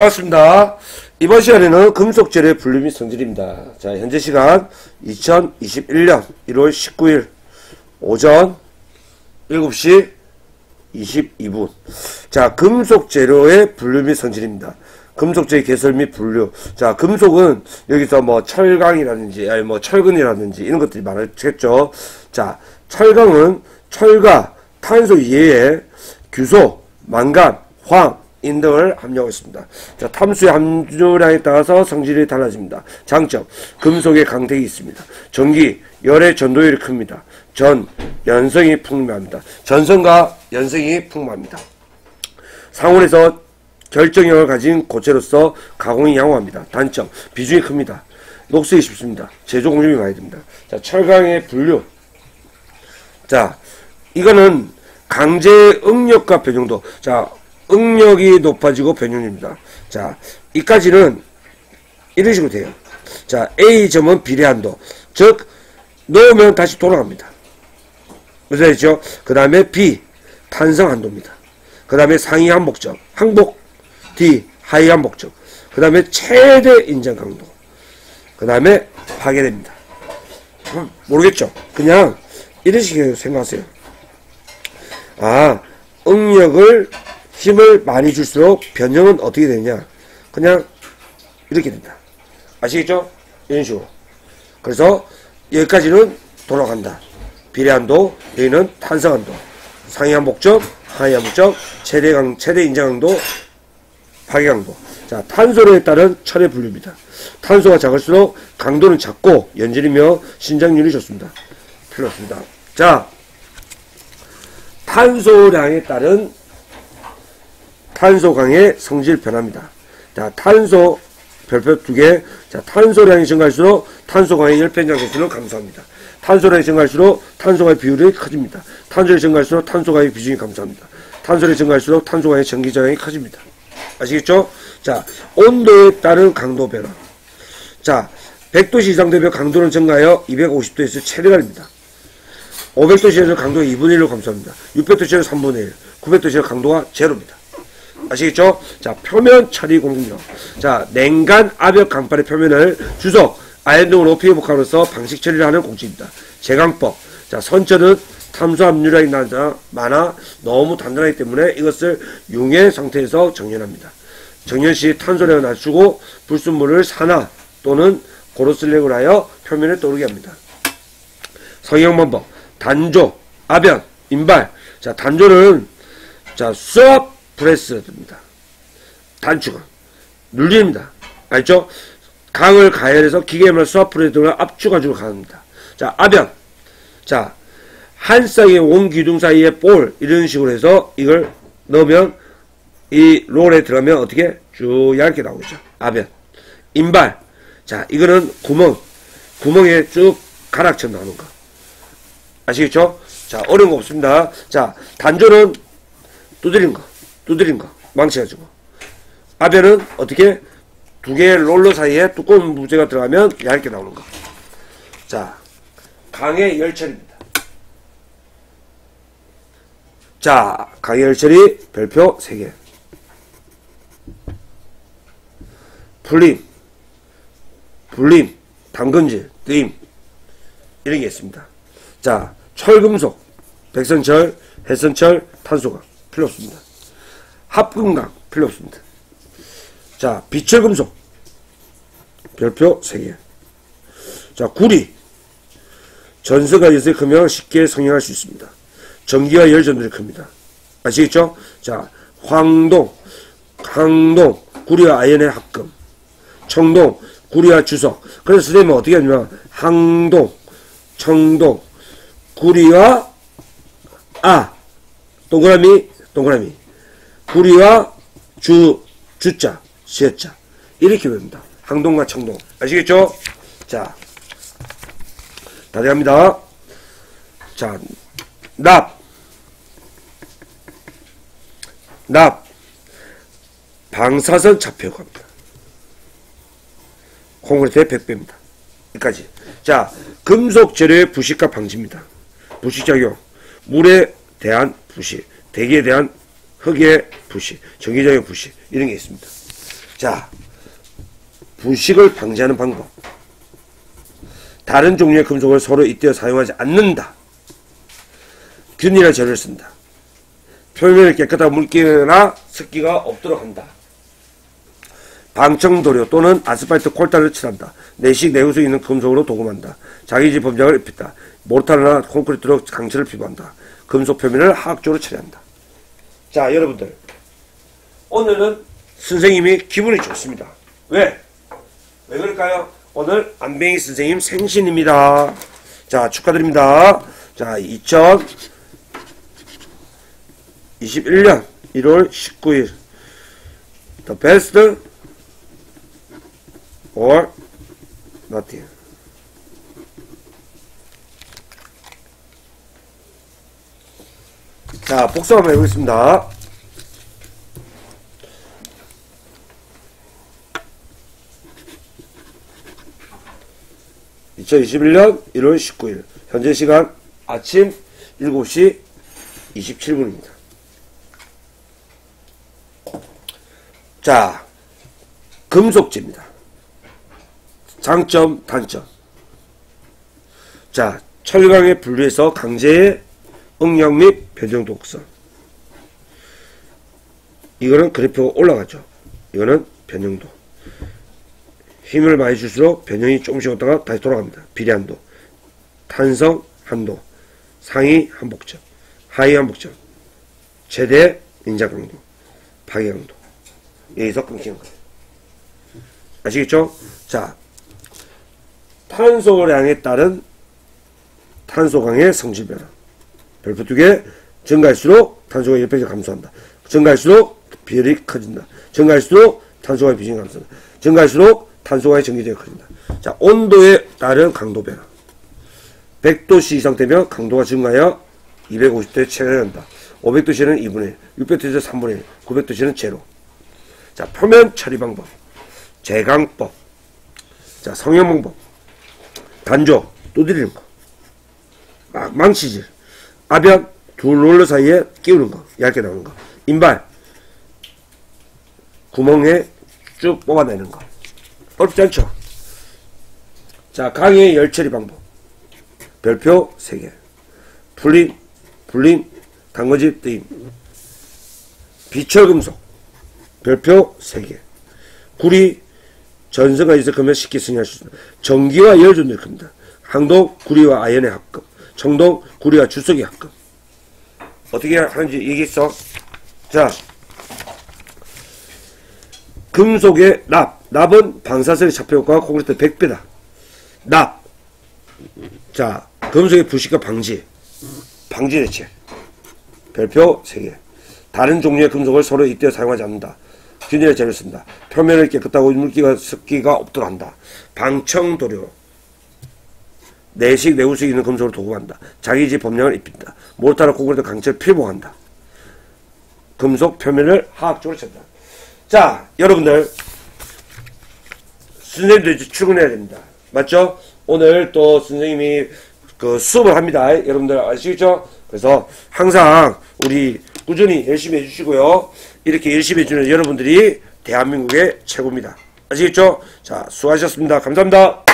반갑습니다. 이번 시간에는 금속재료의 분류 및 성질입니다. 자, 현재 시간 2021년 1월 19일 오전 7시 22분. 자, 금속재료의 분류 및 성질입니다. 금속재의 개설 및 분류. 자, 금속은 여기서 뭐 철강이라든지, 아니 뭐 철근이라든지 이런 것들이 많겠죠. 자, 철강은 철과 탄소 이외에 규소, 망간, 황, 인 등을 함유하고 있습니다. 자, 탐수의 함유량에 따라서 성질이 달라집니다. 장점, 금속의 강택이 있습니다. 전기, 열의 전도율이 큽니다. 연성이 풍부합니다. 전성과 연성이 풍부합니다. 상온에서 결정형을 가진 고체로서 가공이 양호합니다. 단점, 비중이 큽니다. 녹색이 쉽습니다. 제조 공정이 많이 됩니다. 자, 철강의 분류. 자, 이거는 강제 응력과 변형도. 자, 응력이 높아지고 변형입니다. 자, 이까지는 이런 식으로 돼요. 자, A점은 비례한도, 즉 넣으면 다시 돌아갑니다. 무슨 말이죠? 그 다음에 B, 탄성한도입니다. 그 다음에 상위 한복점, 항복, D, 하위 한복점, 그 다음에 최대 인장강도, 그 다음에 파괴됩니다. 모르겠죠? 그냥 이런 식으로 생각하세요. 아, 응력을 힘을 많이 줄수록 변형은 어떻게 되냐? 그냥 이렇게 됩니다. 아시겠죠? 이런 식으로. 그래서 여기까지는 돌아간다. 비례한도, 여기는 탄성한도, 상위한복점, 하위한복점, 최대 인장강도, 파괴강도. 자, 탄소로에 따른 철의 분류입니다. 탄소가 작을수록 강도는 작고 연질이며 신장률이 좋습니다. 필요 없습니다. 자, 탄소량에 따른 탄소강의 성질 변화입니다. 자, 탄소 별표 2개. 자, 탄소량이 증가할수록 탄소강의 열변량 개수는 감소합니다. 탄소량이 증가할수록 탄소강의 비율이 커집니다. 탄소량이 증가할수록 탄소강의 비중이 감소합니다. 탄소량이 증가할수록 탄소강의 전기저항이 커집니다. 아시겠죠? 자, 온도에 따른 강도 변화. 자, 100도씨 이상 되면 강도는 증가하여 250도에서 최대가됩니다. 500도씨에서 강도가 2분의 1로 감소합니다. 600도씨에서 3분의 1, 900도씨에서 강도가 제로입니다. 아시겠죠? 자, 표면 처리 공정. 자, 냉간 압역 강판의 표면을 주석, 아연 등을 높이 회복함으로써 방식 처리를 하는 공식입니다. 제강법. 자, 선천은 탐수 함유량이 많아 너무 단단하기 때문에 이것을 융해 상태에서 정렬합니다. 정렬 시 탄소량을 낮추고 불순물을 산화 또는 고로슬랙을 하여 표면에 떠오르게 합니다. 성형 방법. 단조, 압연, 인발. 자, 단조는 자, 수압 프레스입니다. 단축은 눌림입니다. 알죠? 강을 가열해서 기계에만 수압 프레스를 압축가지고 가합니다. 자, 압연. 자, 한 쌍의 원 기둥 사이에 볼 이런 식으로 해서 이걸 넣으면 이 롤에 들어가면 어떻게 쭉 얇게 나오겠죠? 압연. 인발. 자, 이거는 구멍에 쭉 가락처럼 나오는 거. 아시겠죠? 자, 어려운 거 없습니다. 자, 단조는 두드린 거. 두드린 거, 망치가지고. 아벨은 어떻게? 두 개의 롤러 사이에 두꺼운 무쇠가 들어가면 얇게 나오는 거. 자, 강의 열처리입니다. 자, 강의 열처리 별표 3개. 불림, 당근질, 뜨임. 이런 게 있습니다. 자, 철금속, 백선철, 해선철, 탄소가 필요 없습니다. 합금강 필요 없습니다. 자, 비철금속 별표 3개. 자, 구리. 전서가 요새 크면 쉽게 성형할 수 있습니다. 전기와 열전도이 큽니다. 아시겠죠? 자, 황동 구리와 아연의 합금. 청동 구리와 주석. 그래서 선생님은 어떻게 하냐면 항동, 청동, 구리와 아 동그라미 구리와 주자, 시자 이렇게 외웁니다. 항동과 청동. 아시겠죠? 자, 다 돼갑니다. 자, 납. 방사선 잡혀갑니다. 콘크리트의 100배입니다. 여기까지. 자, 금속 재료의 부식과 방지입니다. 부식작용. 물에 대한 부식, 대기에 대한 흙의 부식, 전기장의 부식 이런 게 있습니다. 자, 부식을 방지하는 방법. 다른 종류의 금속을 서로 잇대어 사용하지 않는다. 균일한 재료를 쓴다. 표면이 깨끗하고 물기나 습기가 없도록 한다. 방청도료 또는 아스팔트 콜타를 칠한다. 내식 내구성 있는 금속으로 도금한다. 자기 집 범장을 입힌다. 모타르나 콘크리트로 강철을 피부한다. 금속 표면을 화학적으로 처리한다. 자, 여러분들, 오늘은 선생님이 기분이 좋습니다. 왜 그럴까요? 오늘 안병희 선생님 생신입니다. 자, 축하드립니다. 자, 2021년 1월 19일 The best or nothing. 자, 복습 한번 해보겠습니다. (2021년 1월 19일) 현재 시간 아침 7시 27분입니다. 자, 금속재입니다. 장점, 단점. 자, 철강에 분리해서 강제의 응용 및 변형 독성. 이거는 그래프가 올라가죠. 이거는 변형도. 힘을 많이 줄수록 변형이 조금씩 오다가 다시 돌아갑니다. 비례한도, 탄성 한도, 상위 한복점, 하위 한복점, 최대 인자 강도, 파괴 강도. 여기서 끊기는 거예요. 아시겠죠? 자, 탄소량에 따른 탄소강의 성질 변화. 별표 2개. 증가할수록 탄소가 옆에 감소한다. 증가할수록 비율이 커진다. 증가할수록 탄소가 비중이 감소한다. 증가할수록 탄소가의 전기적이 커진다. 자, 온도에 따른 강도 변화. 100도씨 이상 되면 강도가 증가하여 250도에 체감한다. 500도씨는 2분의 1, 600도씨는 3분의 1, 900도씨는 제로. 자, 표면 처리 방법, 제강법, 자, 성형 방법, 단조, 두드리는 거, 망치질, 압연, 두 롤러 사이에 끼우는 거, 얇게 나오는 거, 인발, 구멍에 쭉 뽑아내는 거. 어렵지 않죠? 자, 강의 열처리 방법, 별표 3개, 풀림, 불림, 담궈집, 뜨임, 비철금속, 별표 3개. 구리, 전선과 이석하면 쉽게 승리할 수 있습니다. 전기와 열 존재를 큽니다. 항동, 구리와 아연의 합금. 청동, 구리와 주석의 합금. 어떻게 하는지 얘기했어? 자, 금속의 납. 납은 방사성의 차폐효과가 콘크리트 100배다. 납. 자, 금속의 부식과 방지. 방지 대책. 별표 3개. 다른 종류의 금속을 서로 잇대어 사용하지 않는다. 균일의 재료를 쓴다. 표면을 깨끗하고 물기가 습기가 없도록 한다. 방청도료. 내식 내구성이 있는 금속으로 도금한다. 자기 집 범량을 입힌다. 모르타나 콘크리트 강철 피복한다. 금속 표면을 화학적으로 친다. 자, 여러분들, 선생님도 이제 출근해야 됩니다. 맞죠? 오늘 또 선생님이 그 수업을 합니다. 여러분들 아시겠죠? 그래서 항상 우리 꾸준히 열심히 해주시고요. 이렇게 열심히 해주는 여러분들이 대한민국의 최고입니다. 아시겠죠? 자, 수고하셨습니다. 감사합니다.